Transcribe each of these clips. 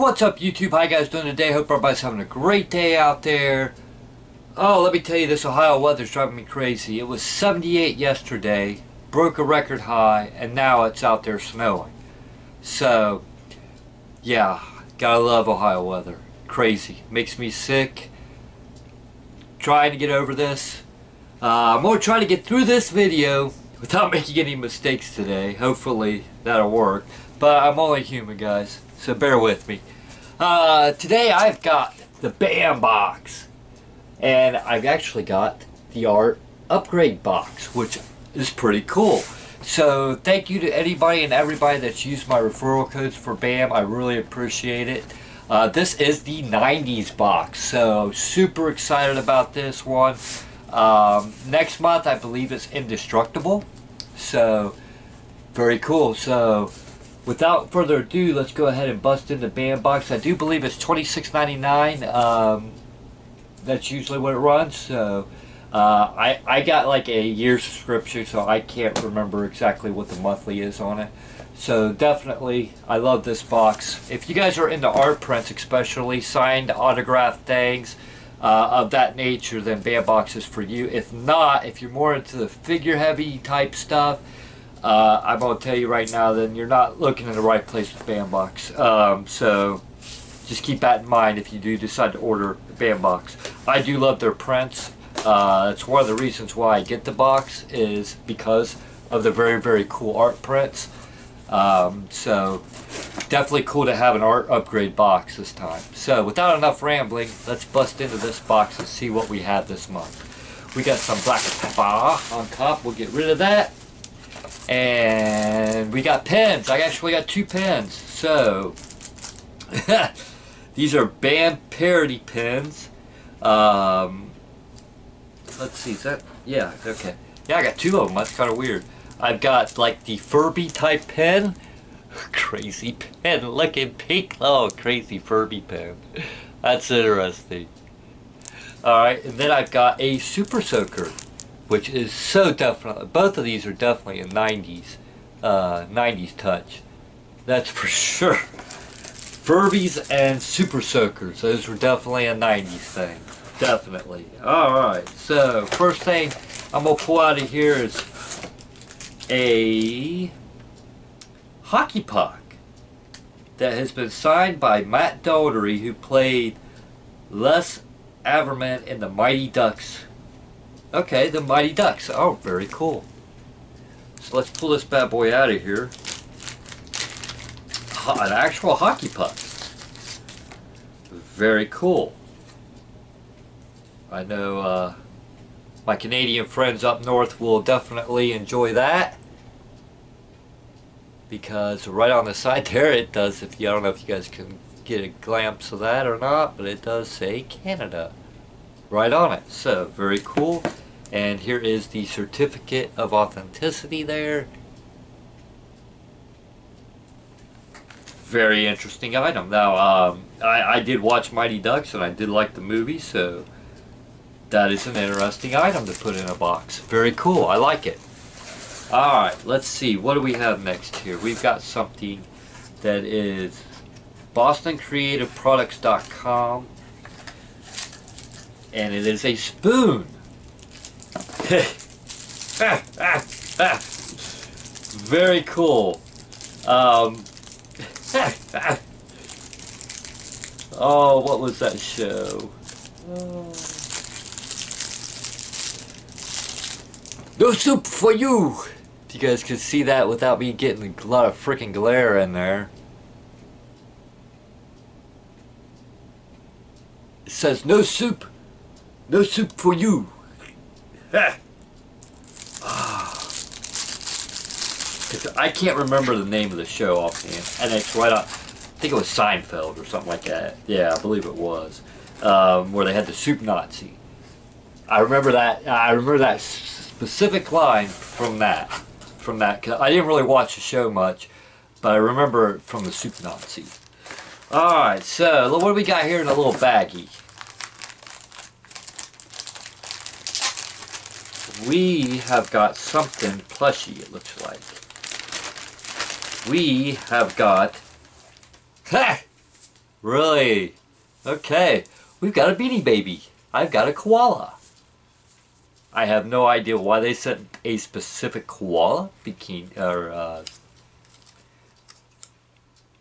What's up, YouTube? How you guys doing today? Hope everybody's having a great day out there. Oh, let me tell you, this Ohio weather's driving me crazy. It was 78 yesterday, broke a record high, and now it's out there snowing. So, yeah, gotta love Ohio weather. Crazy. Makes me sick. Trying to get over this. I'm going to try to get through this video without making any mistakes today. Hopefully that'll work. But I'm only human, guys, so bear with me. Today I've got the BAM box, and I've actually got the art upgrade box, which is pretty cool. So thank you to anybody and everybody that's used my referral codes for BAM. I really appreciate it. This is the 90s box, so super excited about this one. Next month I believe it's indestructible, so very cool. So without further ado, let's go ahead and bust in the BAM box. I do believe it's $26.99. That's usually what it runs. So I got like a year subscription, so I can't remember exactly what the monthly is on it. So definitely, I love this box. If you guys are into art prints, especially signed autographed things of that nature, then BAM box is for you. If not, if you're more into the figure heavy type stuff, I'm going to tell you right now, then you're not looking in the right place with BAM box. So just keep that in mind if you do decide to order BAM box. I do love their prints. It's one of the reasons why I get the box, is because of the very, very cool art prints. So definitely cool to have an art upgrade box this time. So without enough rambling, let's bust into this box and see what we have this month. We got some black pepper on top. We'll get rid of that. And we got pens. I actually got two pens. So these are BAM parody pens. Let's see, is that, yeah, okay. Yeah, I got two of them. That's kind of weird. I've got like the Furby type pen. Crazy pen, looking pink. Oh, crazy Furby pen. That's interesting. Alright, and then I've got a Super Soaker, which is so definitely, both of these are definitely a 90s touch. That's for sure. Furbies and Super Soakers, those were definitely a 90s thing. Definitely. Alright, so first thing I'm going to pull out of here is a hockey puck that has been signed by Matt Doudary, who played Les Averman in The Mighty Ducks. Okay, The Mighty Ducks. Oh, very cool. So let's pull this bad boy out of here. An actual hockey puck. Very cool. I know my Canadian friends up north will definitely enjoy that, because right on the side there it does, if you, I don't know if you guys can get a glimpse of that or not, but it does say Canada right on it. So very cool. And here is the certificate of authenticity there. Very interesting item. Now, I did watch Mighty Ducks, and I did like the movie, so that is an interesting item to put in a box. Very cool. I like it. Alright, let's see. What do we have next here? We've got something that is BostonCreativeProducts.com, and it is a spoon. Very cool. Oh, what was that show? No soup for you! If you guys could see that without me getting a lot of freaking glare in there. It says no soup. No soup for you. I can't remember the name of the show offhand, and it's right up. I think it was Seinfeld or something like that. Yeah, I believe it was, where they had the Soup Nazi. I remember that. I remember that specific line from that. Cause I didn't really watch the show much, but I remember it from the Soup Nazi. All right, so what do we got here in a little baggie? We have got something plushy, it looks like. We have got Really? Okay. We've got a Beanie Baby. I've got a koala. I have no idea why they sent a specific koala bikini, or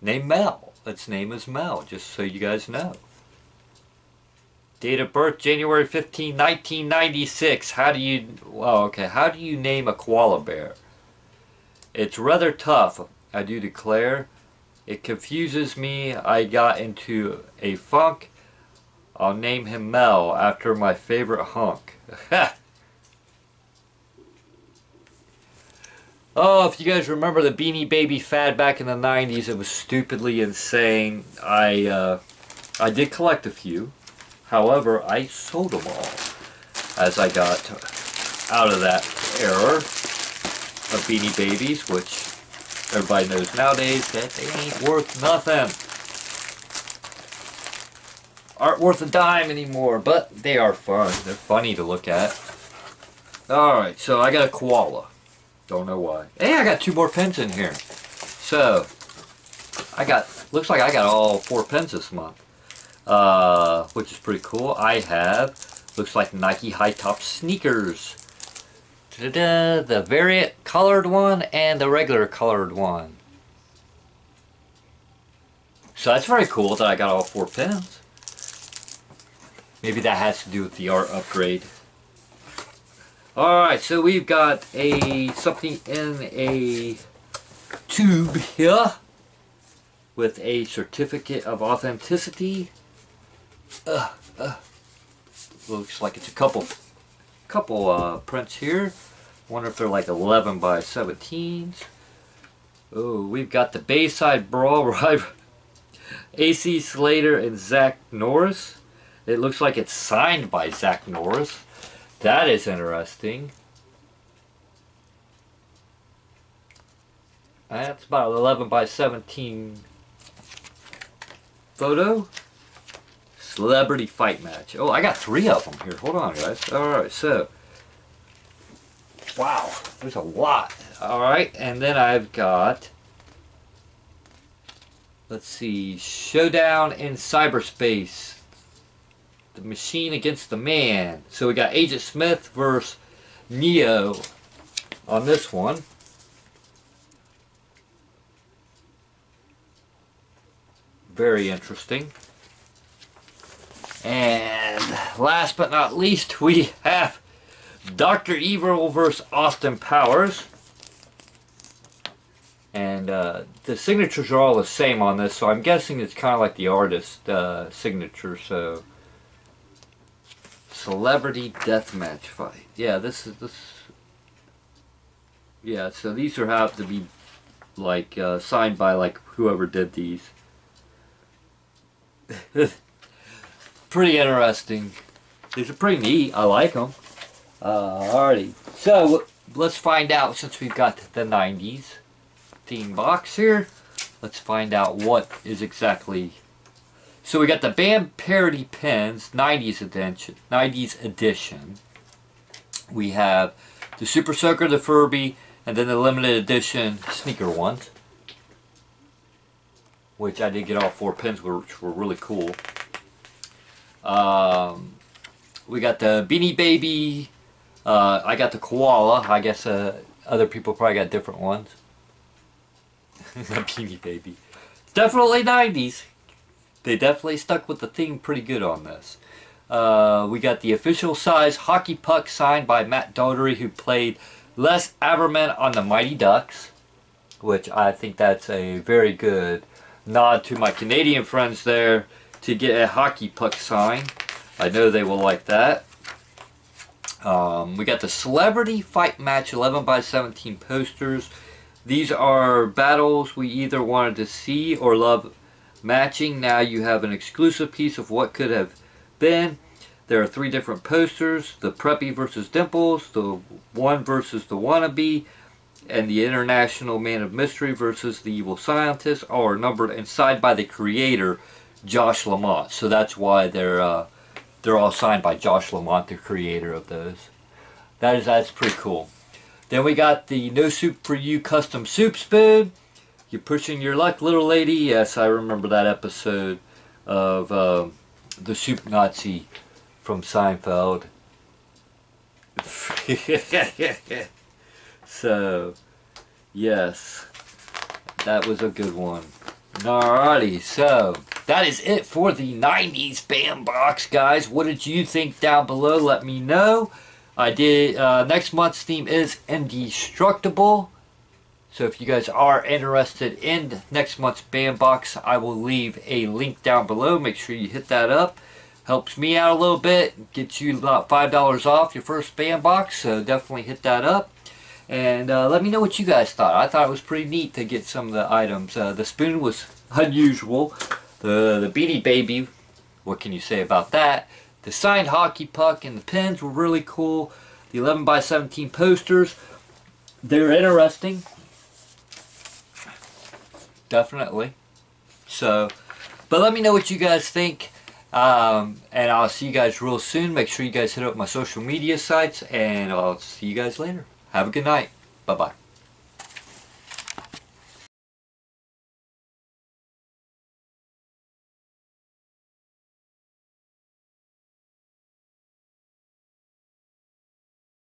named Mal. Its name is Mal, just so you guys know. Date of birth, January 15, 1996. How do you... well, okay. How do you name a koala bear? It's rather tough, I do declare. It confuses me. I got into a funk. I'll name him Mel after my favorite hunk. Oh, if you guys remember the Beanie Baby fad back in the 90s, it was stupidly insane. I did collect a few. However, I sold them all as I got out of that era of Beanie Babies, which everybody knows nowadays that they ain't worth nothing. Aren't worth a dime anymore, but they are fun. They're funny to look at. Alright, so I got a koala. Don't know why. Hey, I got two more pens in here. So, I got, looks like I got all four pens this month. Which is pretty cool. I have, looks like Nike high top sneakers. Ta-da, the variant colored one and the regular colored one. So that's very cool that I got all four pens. Maybe that has to do with the art upgrade. Alright, so we've got a something in a tube here with a certificate of authenticity. Looks like it's a couple prints here. Wonder if they're like 11 by 17s. Oh, we've got the Bayside Brawl rival AC Slater and Zack Morris. It looks like it's signed by Zack Morris. That is interesting. That's about 11 by 17 photo. Celebrity fight match. Oh, I got three of them here. Hold on, guys. Alright, so. Wow, there's a lot. Alright, and then I've got... let's see. Showdown in cyberspace. The machine against the man. So we got Agent Smith versus Neo on this one. Very interesting. And last but not least, we have Dr. Evil versus Austin Powers. And the signatures are all the same on this, so I'm guessing it's kind of like the artist signature. So. Celebrity deathmatch fight. Yeah, this is this. Yeah, so these are have to be like signed by like whoever did these. Pretty interesting. These are pretty neat. I like them. Alrighty. So let's find out, since we've got the 90s theme box here. Let's find out what is exactly. So we got the BAM Parody Pens, 90s edition. We have the Super Soaker, the Furby, and then the limited edition sneaker ones. Which I did get all four pens, which were really cool. We got the Beanie Baby. I got the koala. I guess other people probably got different ones. The Beanie Baby. It's definitely 90s. They definitely stuck with the theme pretty good on this. We got the official size hockey puck signed by Matt Doudary, who played Les Averman on The Mighty Ducks. Which I think that's a very good nod to my Canadian friends there to get a hockey puck sign. I know they will like that. We got the Celebrity Fight Match 11 by 17 posters. These are battles we either wanted to see or love matching. Now you have an exclusive piece of what could have been. There are three different posters: the preppy versus Dimples, the one versus the wannabe, and the international man of mystery versus the evil scientist. All are numbered and signed by the creator, Josh Lamont. So that's why they're all signed by Josh Lamont, the creator of those. That's pretty cool. Then we got the No Soup For You custom soup spoon. You're pushing your luck, little lady. Yes, I remember that episode. of the Soup Nazi from Seinfeld. So, yes, that was a good one. Alrighty, so that is it for the 90s BAM box, guys. What did you think down below? Let me know. I did, next month's theme is Indestructible. So if you guys are interested in next month's BAM box, I will leave a link down below. Make sure you hit that up. Helps me out a little bit. Gets you about $5 off your first BAM box. So definitely hit that up. And let me know what you guys thought. I thought it was pretty neat to get some of the items. The spoon was unusual. The Beanie Baby, what can you say about that? The signed hockey puck and the pins were really cool. The 11x17 posters, they're interesting. Definitely. So, but let me know what you guys think. And I'll see you guys real soon. Make sure you guys hit up my social media sites. And I'll see you guys later. Have a good night. Bye-bye.